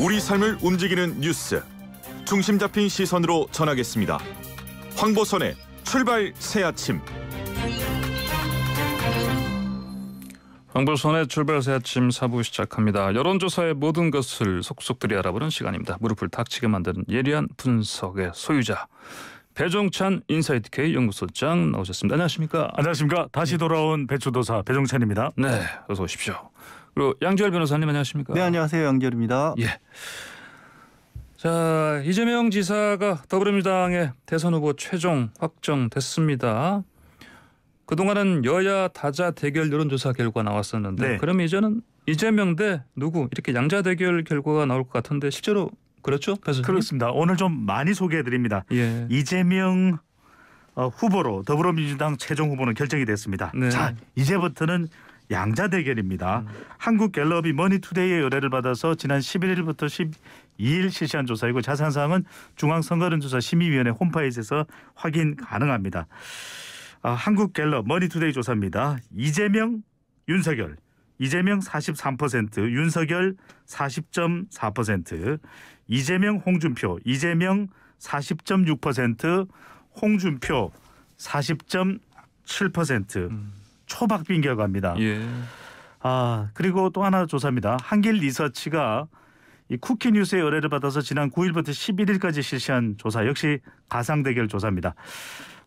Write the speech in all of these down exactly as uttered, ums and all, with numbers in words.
우리 삶을 움직이는 뉴스, 중심 잡힌 시선으로 전하겠습니다. 황보선의 출발 새 아침. 황보선의 출발 새 아침 사 부 시작합니다. 여론조사의 모든 것을 속속들이 알아보는 시간입니다. 무릎을 탁치게 만드는 예리한 분석의 소유자, 배종찬 인사이트케이 연구소장 나오셨습니다. 안녕하십니까? 안녕하십니까? 다시 돌아온 배추도사 배종찬입니다. 네, 어서 오십시오. 그리고 양지열 변호사님 안녕하십니까? 네, 안녕하세요. 양지열입니다. 예. 자, 이재명 지사가 더불어민주당의 대선 후보 최종 확정됐습니다. 그동안은 여야 다자 대결 여론조사 결과 나왔었는데, 네. 그럼 이제는 이재명 대 누구 이렇게 양자 대결 결과가 나올 것 같은데 실제로 그렇죠? 교수님? 그렇습니다. 오늘 좀 많이 소개해드립니다. 예. 이재명 어, 후보로 더불어민주당 최종 후보는 결정이 됐습니다. 네. 자, 이제부터는 양자 대결입니다. 음. 한국 갤럽이 머니투데이의 의뢰를 받아서 지난 십일일부터 십이일 실시한 조사이고, 자세한 사항은 중앙선거여론조사심의위원회 홈페이지에서 확인 가능합니다. 아, 한국 갤럽 머니투데이 조사입니다. 이재명, 윤석열. 이재명 사십삼 퍼센트, 윤석열 사십 점 사 퍼센트, 이재명 홍준표, 이재명 사십 점 육 퍼센트, 홍준표 사십 점 칠 퍼센트, 음. 초박 빈결과입니다. 예. 아, 그리고 또 하나 조사입니다. 한길 리서치가 이 쿠키 뉴스의 의뢰를 받아서 지난 구일부터 십일일까지 실시한 조사, 역시 가상 대결 조사입니다.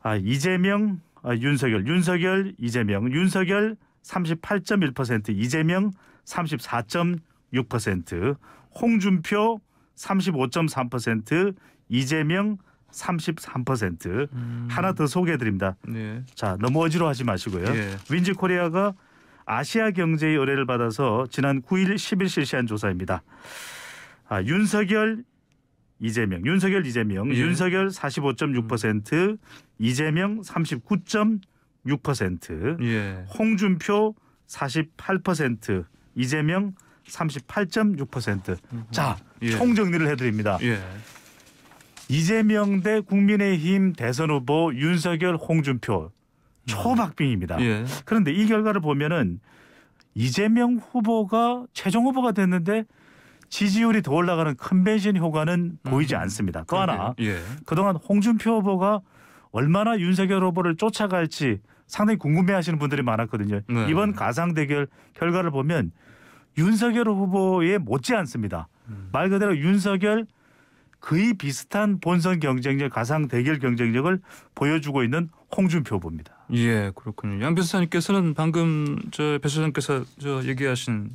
아, 이재명, 아, 윤석열, 윤석열, 이재명, 윤석열 삼십팔 점 일 퍼센트, 이재명 삼십사 점 육 퍼센트, 홍준표 삼십오 점 삼 퍼센트, 이재명 삼십삼 퍼센트. 음. 하나 더 소개해드립니다. 네. 자, 너무 어지러워하지 마시고요. 네. 윈지코리아가 아시아경제의 의뢰를 받아서 지난 구일, 십일 실시한 조사입니다. 아, 윤석열, 이재명, 윤석열, 이재명, 네. 윤석열 사십오 점 육 퍼센트, 음. 이재명 삼십구 점 육 퍼센트, 예. 홍준표 사십팔 퍼센트, 이재명 삼십팔 점 육 퍼센트. 음. 자, 예. 총정리를 해드립니다. 예. 이재명 대 국민의힘 대선 후보 윤석열, 홍준표 초박빙입니다. 예. 그런데 이 결과를 보면은 이재명 후보가 최종 후보가 됐는데 지지율이 더 올라가는 컨벤션 효과는 음. 보이지 않습니다. 또 하나, 예. 그동안 홍준표 후보가 얼마나 윤석열 후보를 쫓아갈지 상당히 궁금해하시는 분들이 많았거든요. 네. 이번 가상 대결 결과를 보면 윤석열 후보에 못지않습니다. 음. 말 그대로 윤석열 거의 비슷한 본선 경쟁력, 가상 대결 경쟁력을 보여주고 있는 홍준표 후보입니다. 예, 그렇군요. 양 변호사님께서는 방금 저 배 소장께서 저 얘기하신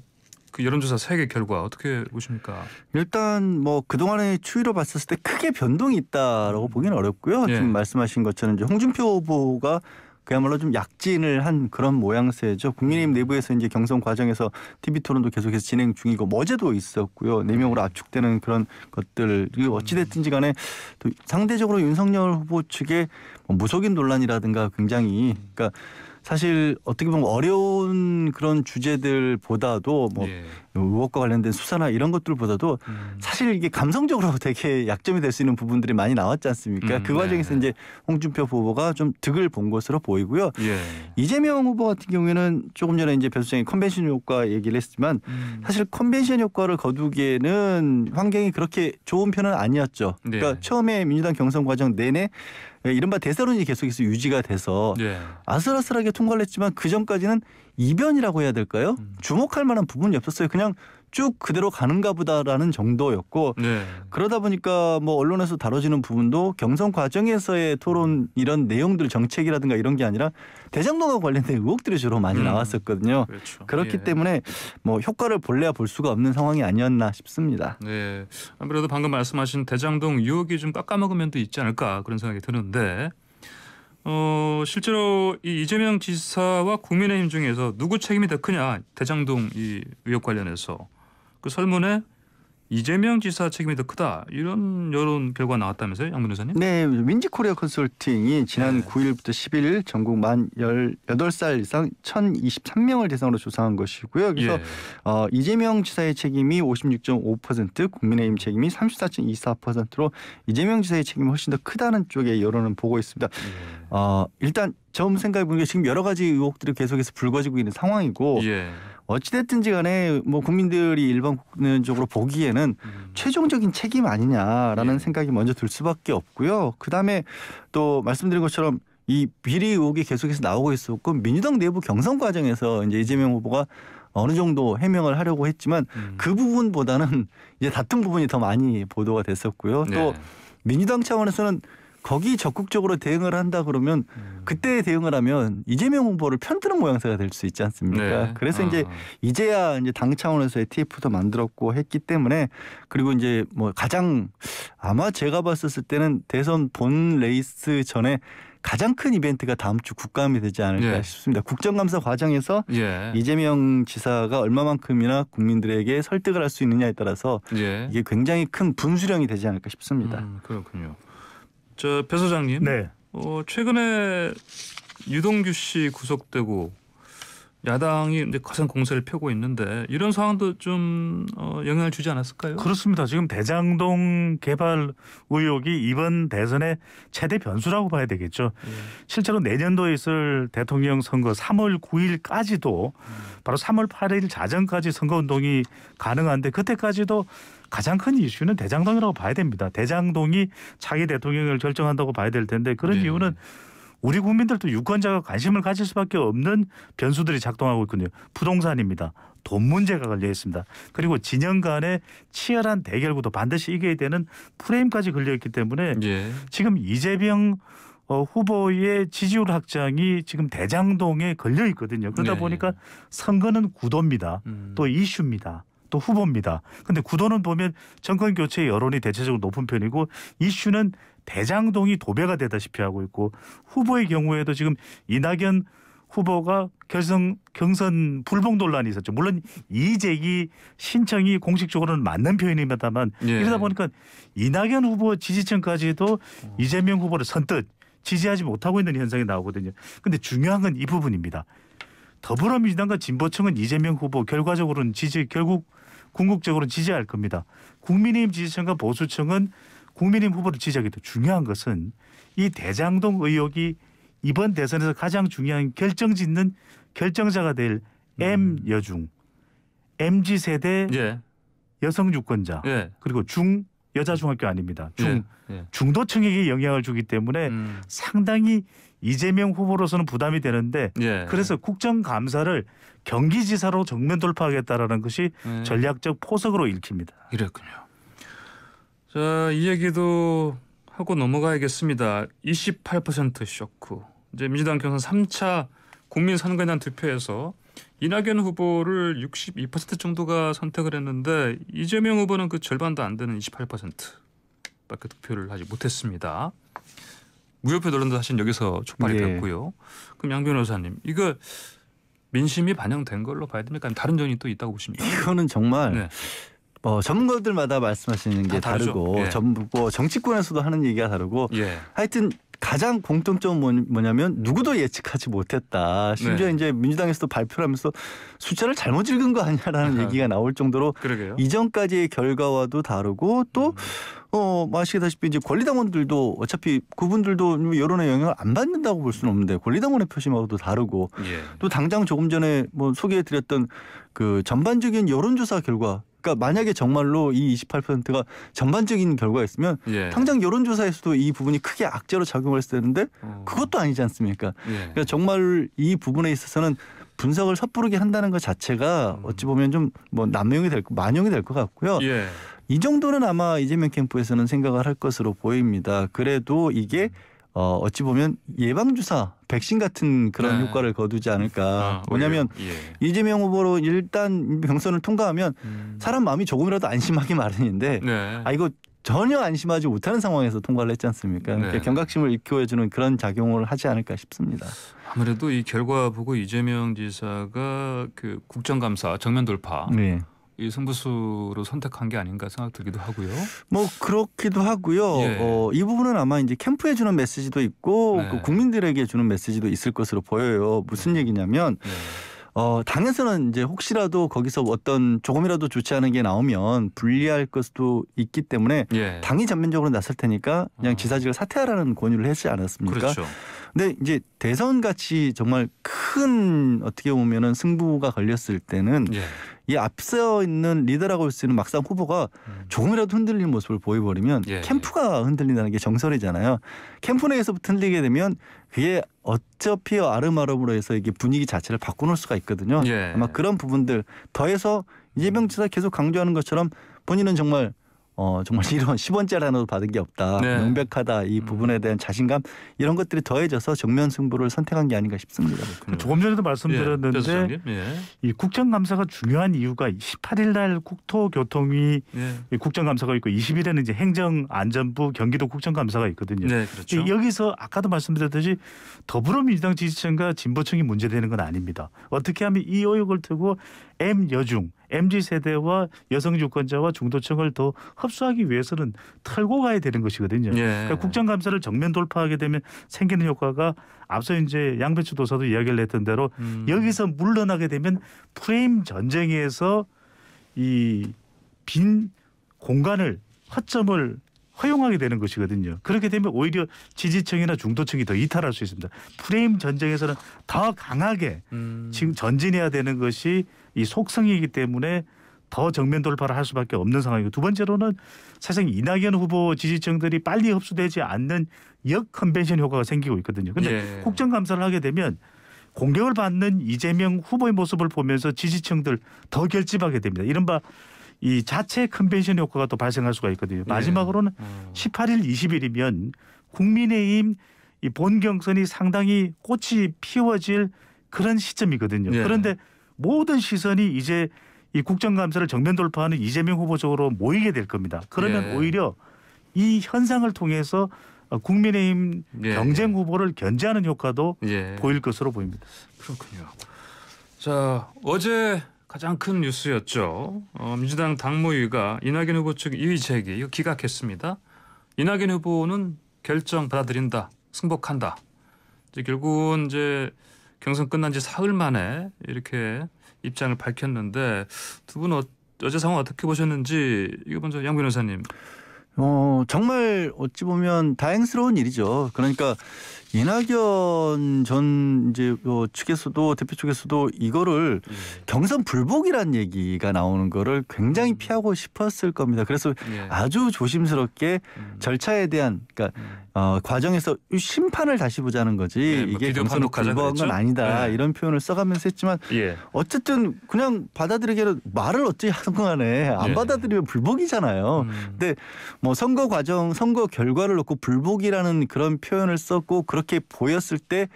그 여론조사 세 개 결과 어떻게 보십니까? 일단 뭐 그동안의 추이로 봤을 때 크게 변동이 있다라고 보기는 어렵고요. 예. 지금 말씀하신 것처럼 이제 홍준표 후보가 그야말로 좀 약진을 한 그런 모양새죠. 국민의힘 내부에서 이제 경선 과정에서 티비 토론도 계속해서 진행 중이고, 어제도 있었고요. 네 명으로 압축되는 그런 것들, 어찌 됐든지 간에 또 상대적으로 윤석열 후보 측의 무속인 논란이라든가 굉장히, 그러니까 사실 어떻게 보면 어려운 그런 주제들보다도 뭐 예. 의혹과 관련된 수사나 이런 것들보다도 음. 사실 이게 감성적으로 되게 약점이 될 수 있는 부분들이 많이 나왔지 않습니까? 음, 그 과정에서 네. 이제 홍준표 후보가 좀 득을 본 것으로 보이고요. 예. 이재명 후보 같은 경우에는 조금 전에 이제 배 소장이 컨벤션 효과 얘기를 했지만 음. 사실 컨벤션 효과를 거두기에는 환경이 그렇게 좋은 편은 아니었죠. 네. 그러니까 처음에 민주당 경선 과정 내내 이른바 대세론이 계속해서 유지가 돼서 예. 아슬아슬하게 통과를 했지만 그 전까지는 이변이라고 해야 될까요? 음. 주목할 만한 부분이 없었어요. 그냥 쭉 그대로 가는가 보다라는 정도였고 네. 그러다 보니까 뭐 언론에서 다뤄지는 부분도 경선 과정에서의 토론 이런 내용들, 정책이라든가 이런 게 아니라 대장동과 관련된 의혹들이 주로 많이 음. 나왔었거든요. 그렇죠. 그렇기 예. 때문에 뭐 효과를 볼래야 볼 수가 없는 상황이 아니었나 싶습니다. 네, 아무래도 방금 말씀하신 대장동 유혹이 좀 깎아먹은 면도 있지 않을까 그런 생각이 드는데, 어, 실제로 이 이재명 지사와 국민의힘 중에서 누구 책임이 더 크냐, 대장동 이 의혹 관련해서 그 설문에 이재명 지사 책임이 더 크다. 이런 여론 결과 나왔다면서요, 양 변호사님? 네, 민지코리아 컨설팅이 지난 네. 구일부터 십일 전국 만 열여덟 살 이상 천이십삼 명을 대상으로 조사한 것이고요. 그래서 예. 어, 이재명 지사의 책임이 오십육 점 오 퍼센트, 국민의힘 책임이 삼십사 점 이십사 퍼센트로 이재명 지사의 책임이 훨씬 더 크다는 쪽의 여론은 보고 있습니다. 예. 어, 일단 처음 생각해보니까 지금 여러 가지 의혹들이 계속해서 불거지고 있는 상황이고 예. 어찌됐든지 간에 뭐 국민들이 일반적으로 보기에는 음. 최종적인 책임 아니냐라는 예. 생각이 먼저 들 수밖에 없고요. 그다음에 또 말씀드린 것처럼 이 비리 의혹이 계속해서 나오고 있었고 민주당 내부 경선 과정에서 이제 이재명 후보가 어느 정도 해명을 하려고 했지만 음. 그 부분보다는 이제 다툼 부분이 더 많이 보도가 됐었고요. 네. 또 민주당 차원에서는 거기 적극적으로 대응을 한다 그러면 음. 그때 대응을 하면 이재명 후보를 편드는 모양새가 될 수 있지 않습니까? 네. 그래서 아. 이제 이제야 이제 당 차원에서의 티에프도 만들었고 했기 때문에 그리고 이제 뭐 가장 아마 제가 봤었을 때는 대선 본 레이스 전에 가장 큰 이벤트가 다음 주 국감이 되지 않을까 예. 싶습니다. 국정감사 과정에서 예. 이재명 지사가 얼마만큼이나 국민들에게 설득을 할 수 있느냐에 따라서 예. 이게 굉장히 큰 분수령이 되지 않을까 싶습니다. 음, 그렇군요. 저 배 소장님, 네. 어, 최근에 유동규 씨 구속되고 야당이 이제 거센 공세를 펴고 있는데 이런 상황도 좀 어, 영향을 주지 않았을까요? 그렇습니다. 지금 대장동 개발 의혹이 이번 대선의 최대 변수라고 봐야 되겠죠. 네. 실제로 내년도에 있을 대통령 선거 삼월 구일까지도 음. 바로 삼월 팔일 자정까지 선거운동이 가능한데 그때까지도 가장 큰 이슈는 대장동이라고 봐야 됩니다. 대장동이 차기 대통령을 결정한다고 봐야 될 텐데 그런 네. 이유는 우리 국민들도 유권자가 관심을 가질 수밖에 없는 변수들이 작동하고 있거든요. 부동산입니다. 돈 문제가 걸려 있습니다. 그리고 진영 간의 치열한 대결구도 반드시 이겨야 되는 프레임까지 걸려 있기 때문에 예. 지금 이재명 어, 후보의 지지율 확장이 지금 대장동에 걸려 있거든요. 그러다 네. 보니까 선거는 구도입니다. 음. 또 이슈입니다. 또 후보입니다. 근데 구도는 보면 정권 교체 여론이 대체적으로 높은 편이고 이슈는 대장동이 도배가 되다시피 하고 있고 후보의 경우에도 지금 이낙연 후보가 결선, 경선 불복 논란이 있었죠. 물론 이의제기 신청이 공식적으로는 맞는 표현입니다만 예. 이러다 보니까 이낙연 후보 지지층까지도 어. 이재명 후보를 선뜻 지지하지 못하고 있는 현상이 나오거든요. 근데 중요한 건 이 부분입니다. 더불어민주당과 진보층은 이재명 후보 결과적으로는 지지 결국 궁극적으로는 지지할 겁니다. 국민의힘 지지층과 보수층은 국민의힘 후보를 지지하기도 중요한 것은 이 대장동 의혹이 이번 대선에서 가장 중요한 결정짓는 결정자가 될 음. M 여중, 엠지 세대 예. 여성 유권자 예. 그리고 중 여자 중학교 아닙니다. 중 예. 예. 중도층에게 영향을 주기 때문에 음. 상당히 이재명 후보로서는 부담이 되는데 예. 그래서 국정감사를 경기지사로 정면 돌파하겠다라는 것이 예. 전략적 포석으로 읽힙니다. 이랬군요. 자, 이 얘기도 하고 넘어가야겠습니다. 이십팔 퍼센트 쇼크. 이제 민주당 경선 삼 차 국민선거에 대한 투표에서 이낙연 후보를 육십이 퍼센트 정도가 선택을 했는데 이재명 후보는 그 절반도 안 되는 이십팔 퍼센트밖에 투표를 하지 못했습니다. 무효표 논란도 사실 여기서 촉발이 네. 됐고요. 그럼 양 변호사님, 이거 민심이 반영된 걸로 봐야 됩니까? 다른 점이 또 있다고 보십니까? 이거는 정말 네. 뭐 전문가들마다 말씀하시는 게 다르고 예. 전부 뭐 정치권에서도 하는 얘기가 다르고 예. 하여튼 가장 공통점은 뭐냐면 누구도 예측하지 못했다. 심지어 네. 이제 민주당에서도 발표를 하면서 숫자를 잘못 읽은 거 아니냐라는 아, 얘기가 나올 정도로 그러게요. 이전까지의 결과와도 다르고 또 음. 어, 아시다시피 이제 권리당원들도 어차피 그분들도 여론의 영향을 안 받는다고 볼 수는 없는데 권리당원의 표심하고도 다르고 예. 또 당장 조금 전에 뭐 소개해드렸던 그 전반적인 여론조사 결과 그러니까 만약에 정말로 이 이십팔 퍼센트가 전반적인 결과였으면 예. 당장 여론조사에서도 이 부분이 크게 악재로 작용을 했어야 되는데 그것도 아니지 않습니까? 예. 그러니까 정말 이 부분에 있어서는 분석을 섣부르게 한다는 것 자체가 어찌 보면 좀 뭐 남용이 될, 만용이 될 것 같고요. 예. 이 정도는 아마 이재명 캠프에서는 생각을 할 것으로 보입니다. 그래도 이게 어, 어찌 보면 예방주사, 백신 같은 그런 네. 효과를 거두지 않을까. 아, 왜냐하면 예. 이재명 후보로 일단 경선을 통과하면 음. 사람 마음이 조금이라도 안심하기 마련인데 네. 아 이거 전혀 안심하지 못하는 상황에서 통과를 했지 않습니까? 네. 그러니까 경각심을 일깨워주는 그런 작용을 하지 않을까 싶습니다. 아무래도 이 결과 보고 이재명 지사가 그 국정감사 정면 돌파 네. 이 승부수로 선택한 게 아닌가 생각 들기도 하고요. 뭐 그렇기도 하고요. 예. 어, 이 부분은 아마 이제 캠프에 주는 메시지도 있고 네. 그 국민들에게 주는 메시지도 있을 것으로 보여요. 무슨 얘기냐면 네. 어, 당에서는 이제 혹시라도 거기서 어떤 조금이라도 좋지 않은 게 나오면 불리할 것도 있기 때문에 예. 당이 전면적으로 나설 테니까 그냥 어. 지사직을 사퇴하라는 권유를 하지 않았습니까? 그렇죠. 근데 이제 대선 같이 정말 큰 어떻게 보면은 승부가 걸렸을 때는 예. 이 앞서 있는 리더라고 할 수 있는 막상 후보가 음. 조금이라도 흔들리는 모습을 보여버리면 예. 캠프가 흔들린다는 게 정설이잖아요. 캠프 내에서부터 흔들리게 되면 그게 어차피 아름아름으로 해서 이게 분위기 자체를 바꿔놓을 수가 있거든요. 예. 아마 그런 부분들 더해서 이재명 지사 계속 강조하는 것처럼 본인은 정말 어 정말 이런 십 원짜리 하나도 받은 게 없다. 네. 명백하다. 이 부분에 대한 자신감 이런 것들이 더해져서 정면 승부를 선택한 게 아닌가 싶습니다. 그렇군요. 조금 전에도 말씀드렸는데 예, 예. 이 국정감사가 중요한 이유가 십팔 일 날 국토교통위 예. 국정감사가 있고 이십 일에는 이제 행정안전부 경기도 국정감사가 있거든요. 네, 그렇죠. 여기서 아까도 말씀드렸듯이 더불어민주당 지지층과 진보층이 문제되는 건 아닙니다. 어떻게 하면 이 의혹을 들고 M여중 엠지 세대와 여성 유권자와 중도층을 더 흡수하기 위해서는 털고 가야 되는 것이거든요. 예. 그러니까 국정감사를 정면 돌파하게 되면 생기는 효과가 앞서 이제 양배추 도사도 이야기를 했던 대로 음. 여기서 물러나게 되면 프레임 전쟁에서 이 빈 공간을 허점을 허용하게 되는 것이거든요. 그렇게 되면 오히려 지지층이나 중도층이 더 이탈할 수 있습니다. 프레임 전쟁에서는 더 강하게 음. 지금 전진해야 되는 것이 이 속성이기 때문에 더 정면 돌파를 할 수밖에 없는 상황이고, 두 번째로는 사실 이낙연 후보 지지층들이 빨리 흡수되지 않는 역 컨벤션 효과가 생기고 있거든요. 그런데 예. 국정감사를 하게 되면 공격을 받는 이재명 후보의 모습을 보면서 지지층들 더 결집하게 됩니다. 이른바 이 자체 컨벤션 효과가 또 발생할 수가 있거든요. 마지막으로는 예. 어. 십팔 일, 이십 일이면 국민의힘 이 본 경선이 상당히 꽃이 피워질 그런 시점이거든요. 예. 그런데 모든 시선이 이제 이 국정감사를 정면 돌파하는 이재명 후보 쪽으로 모이게 될 겁니다. 그러면 예. 오히려 이 현상을 통해서 국민의힘 예. 경쟁 후보를 견제하는 효과도 예. 보일 것으로 보입니다. 그렇군요. 자, 어제 가장 큰 뉴스였죠. 어, 민주당 당무위가 이낙연 후보 측 이의 제기 이거 기각했습니다. 이낙연 후보는 결정 받아들인다, 승복한다. 이제 결국은 이제 경선 끝난 지 사흘 만에 이렇게 입장을 밝혔는데 두 분 어, 어제 상황 어떻게 보셨는지 이거 먼저 양 변호사님. 어 정말 어찌 보면 다행스러운 일이죠. 그러니까 이낙연 전 이제 측에서도 대표 측에서도 이거를 예. 경선 불복이란 얘기가 나오는 거를 굉장히 피하고 싶었을 겁니다. 그래서 예. 아주 조심스럽게 음. 절차에 대한 그러니까 음. 어, 과정에서 심판을 다시 보자는 거지 예, 뭐 이게 경선을 불복한 건 아니다 예. 이런 표현을 써가면서 했지만 예. 어쨌든 그냥 받아들이기는 말을 어찌 하든 간에 안 예. 받아들이면 불복이잖아요. 음. 근데 뭐 선거 과정, 선거 결과를 놓고 불복이라는 그런 표현을 썼고 그렇게 보였을 때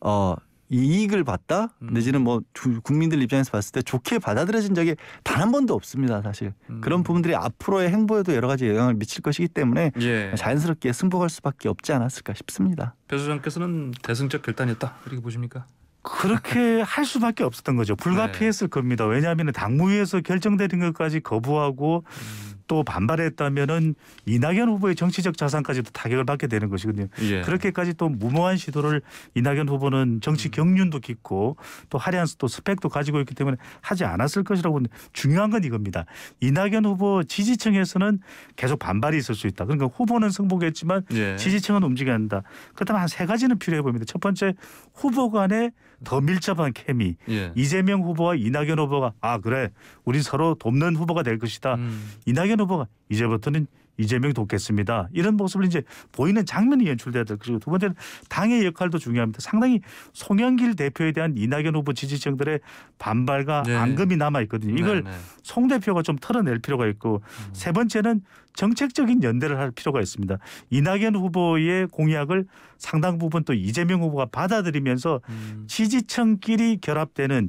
어, 이익을 봤다 음. 내지는 뭐 주, 국민들 입장에서 봤을 때 좋게 받아들여진 적이 단 한 번도 없습니다. 사실 음. 그런 부분들이 앞으로의 행보에도 여러 가지 영향을 미칠 것이기 때문에 예. 자연스럽게 승복할 수밖에 없지 않았을까 싶습니다. 배 소장께서는 대승적 결단이었다 이렇게 보십니까? 그렇게 할 수밖에 없었던 거죠. 불가피했을 네. 겁니다. 왜냐하면 당무위에서 결정되는 것까지 거부하고 음. 또 반발했다면은 이낙연 후보의 정치적 자산까지도 타격을 받게 되는 것이거든요. 예. 그렇게까지 또 무모한 시도를 이낙연 후보는 정치 경륜도 깊고 또 화려한 또 스펙도 가지고 있기 때문에 하지 않았을 것이라고 보는데 중요한 건 이겁니다. 이낙연 후보 지지층에서는 계속 반발이 있을 수 있다. 그러니까 후보는 승복했지만 예. 지지층은 움직여야 한다. 그렇다면 한 세 가지는 필요해 보입니다. 첫 번째, 후보 간의 더 밀접한 케미. 예. 이재명 후보와 이낙연 후보가 아 그래 우리 서로 돕는 후보가 될 것이다. 음. 이낙연 후보가 이제부터는 이재명 돕겠습니다. 이런 모습을 이제 보이는 장면이 연출돼야 될 것이고, 두 번째는 당의 역할도 중요합니다. 상당히 송영길 대표에 대한 이낙연 후보 지지층들의 반발과 네. 앙금이 남아 있거든요. 이걸 네, 네. 송 대표가 좀 털어낼 필요가 있고 음. 세 번째는 정책적인 연대를 할 필요가 있습니다. 이낙연 후보의 공약을 상당 부분 또 이재명 후보가 받아들이면서 음. 지지층끼리 결합되는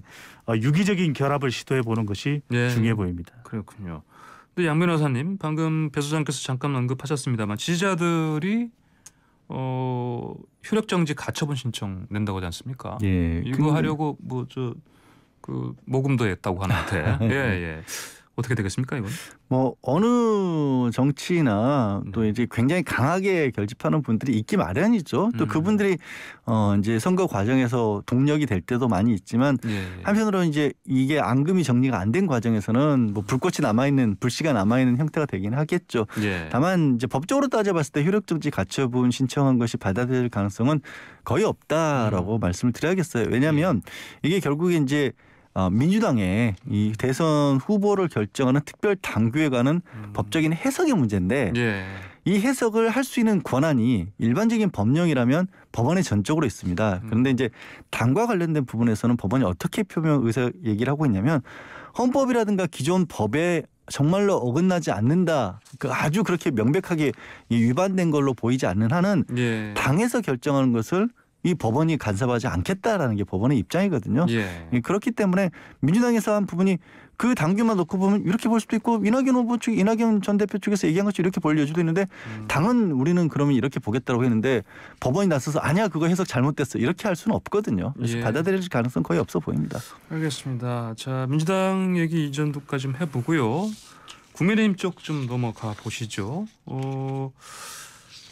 유기적인 결합을 시도해 보는 것이 네. 중요해 보입니다. 그렇군요. 네, 양 변호사님 방금 배 소장께서 잠깐 언급하셨습니다만 지지자들이 어, 효력정지 가처분 신청 낸다고 하지 않습니까? 예, 이거 근데... 하려고 뭐 저 그 모금도 했다고 하는데 예, 예. 어떻게 되겠습니까 이건? 뭐 어느 정치나 네. 또 이제 굉장히 강하게 결집하는 분들이 있기 마련이죠. 또 음. 그분들이 어 이제 선거 과정에서 동력이 될 때도 많이 있지만 네. 한편으로 이제 이게 앙금이 정리가 안 된 과정에서는 뭐 불꽃이 남아 있는 불씨가 남아 있는 형태가 되긴 하겠죠. 네. 다만 이제 법적으로 따져봤을 때 효력정지 가처분 신청한 것이 받아들일 가능성은 거의 없다라고 음. 말씀을 드려야겠어요. 왜냐하면 네. 이게 결국에 이제 민주당의 이 대선 후보를 결정하는 특별 당규에 관한 음. 법적인 해석의 문제인데 예. 이 해석을 할 수 있는 권한이 일반적인 법령이라면 법원에 전적으로 있습니다. 음. 그런데 이제 당과 관련된 부분에서는 법원이 어떻게 표명 의사 얘기를 하고 있냐면 헌법이라든가 기존 법에 정말로 어긋나지 않는다. 아주 그렇게 명백하게 위반된 걸로 보이지 않는 한은 예. 당에서 결정하는 것을 이 법원이 간섭하지 않겠다라는 게 법원의 입장이거든요. 예. 그렇기 때문에 민주당에서 한 부분이 그 당규만 놓고 보면 이렇게 볼 수도 있고 이낙연 후보 측, 이낙연 전 대표 측에서 얘기한 것처럼 이렇게 볼 여지도 있는데 음. 당은 우리는 그러면 이렇게 보겠다고 했는데 법원이 나서서 아니야 그거 해석 잘못됐어 이렇게 할 수는 없거든요. 그래서 예. 받아들일 가능성 거의 없어 보입니다. 알겠습니다. 자 민주당 얘기 이전도까지 좀 해보고요. 국민의힘 쪽 좀 넘어가 보시죠. 어,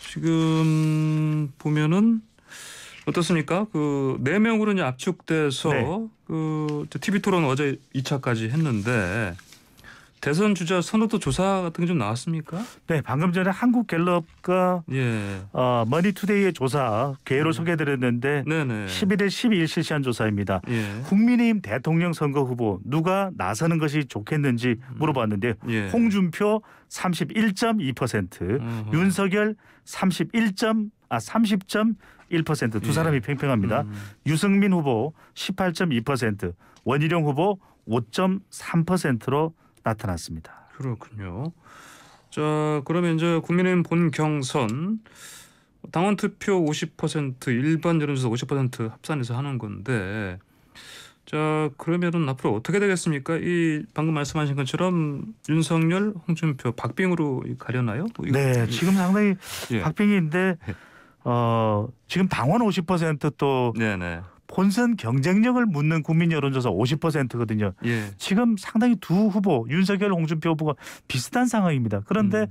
지금 보면은. 어떻습니까? 그 네 명으로 이제 압축돼서 네. 그 티비 토론 어제 이 차까지 했는데 대선 주자 선호도 조사 같은 게 좀 나왔습니까? 네, 방금 전에 한국 갤럽과 예. 어, 머니투데이의 조사 개요로 음. 소개드렸는데 네네. 십일일 십이일 실시한 조사입니다. 예. 국민의힘 대통령 선거 후보 누가 나서는 것이 좋겠는지 물어봤는데 예. 홍준표 삼십일 점 이 퍼센트, 어허. 윤석열 삼십일 점 아 삼십 점 일 퍼센트 두 사람이 예. 팽팽합니다. 음. 유승민 후보 십팔 점 이 퍼센트, 원희룡 후보 오 점 삼 퍼센트로 나타났습니다. 그렇군요. 자, 그러면 이제 국민의힘 본 경선 당원 투표 오십 퍼센트 일반 여론조사 오십 퍼센트 합산해서 하는 건데 자, 그러면은 앞으로 어떻게 되겠습니까? 이 방금 말씀하신 것처럼 윤석열, 홍준표, 박빙으로 가려나요? 뭐 이거 네, 지금 상당히 예. 박빙인데 어, 지금 당원 오십 퍼센트 또 네네. 본선 경쟁력을 묻는 국민 여론조사 오십 퍼센트거든요. 예. 지금 상당히 두 후보 윤석열, 홍준표 후보가 비슷한 상황입니다. 그런데 음.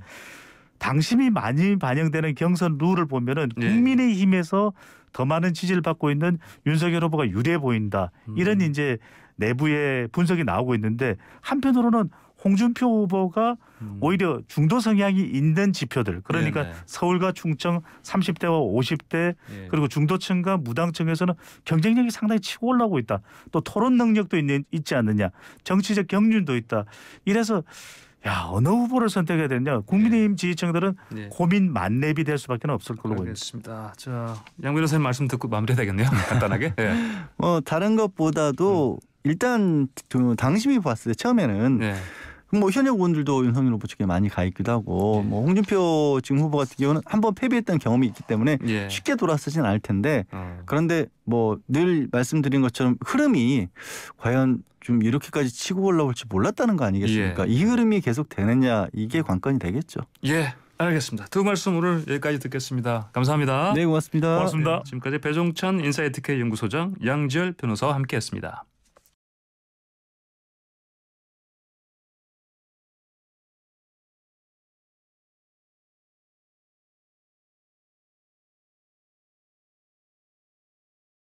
당심이 많이 반영되는 경선 룰을 보면은 예. 국민의힘에서 더 많은 지지를 받고 있는 윤석열 후보가 유리해 보인다. 음. 이런 이제 내부의 분석이 나오고 있는데 한편으로는 홍준표 후보가 음. 오히려 중도 성향이 있는 지표들 그러니까 네네. 서울과 충청 삼십 대와 오십 대 예. 그리고 중도층과 무당층에서는 경쟁력이 상당히 치고 올라오고 있다. 또 토론 능력도 있는, 있지 않느냐. 정치적 경륜도 있다. 이래서 야 어느 후보를 선택해야 되느냐. 국민의힘 예. 지지층들은 예. 고민 만렙이 될 수밖에 없을 걸로 보입니다. 알겠습니다. 자, 양 변호사님 말씀 듣고 마무리해야겠네요. 간단하게. 예. 어, 다른 것보다도 음. 일단 당심이 봤을 때 처음에는 예. 뭐 현역 의원들도 윤석열 후보 측에 많이 가 있기도 하고 예. 뭐 홍준표 지금 후보 같은 경우는 한번 패배했던 경험이 있기 때문에 예. 쉽게 돌아서진 않을 텐데 어. 그런데 뭐 늘 말씀드린 것처럼 흐름이 과연 좀 이렇게까지 치고 올라올지 몰랐다는 거 아니겠습니까? 예. 이 흐름이 계속 되느냐 이게 관건이 되겠죠. 예, 알겠습니다. 두 말씀 오늘 여기까지 듣겠습니다. 감사합니다. 네, 고맙습니다. 고맙습니다. 네. 지금까지 배종찬 인사이트케이 연구소장, 양지열 변호사와 함께했습니다.